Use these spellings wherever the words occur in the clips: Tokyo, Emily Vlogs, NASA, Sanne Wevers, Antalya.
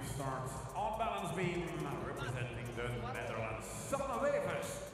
which starts on balance beam, representing the Netherlands, Sanne Wevers.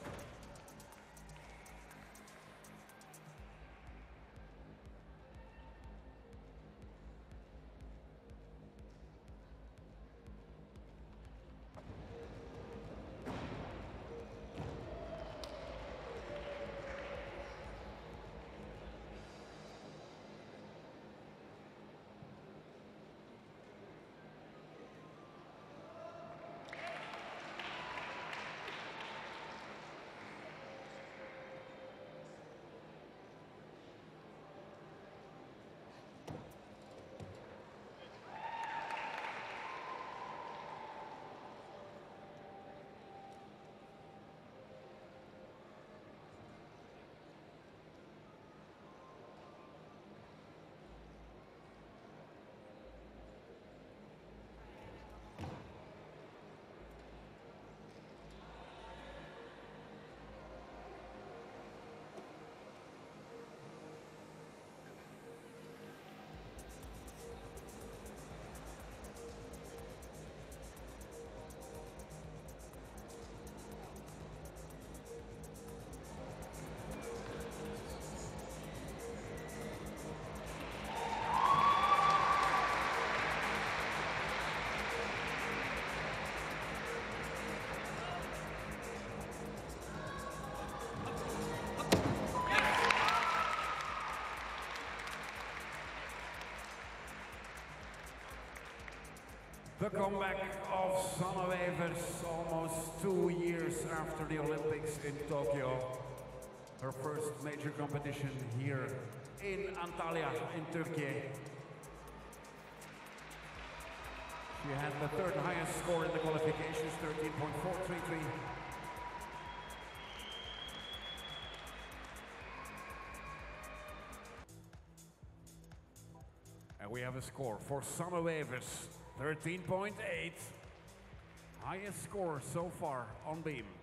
The comeback of Sanne Wevers almost 2 years after the Olympics in Tokyo. Her first major competition here in Antalya in Turkey. She had the third highest score in the qualifications, 13.433. And we have a score for Sanne Wevers. 13.8, highest score so far on beam.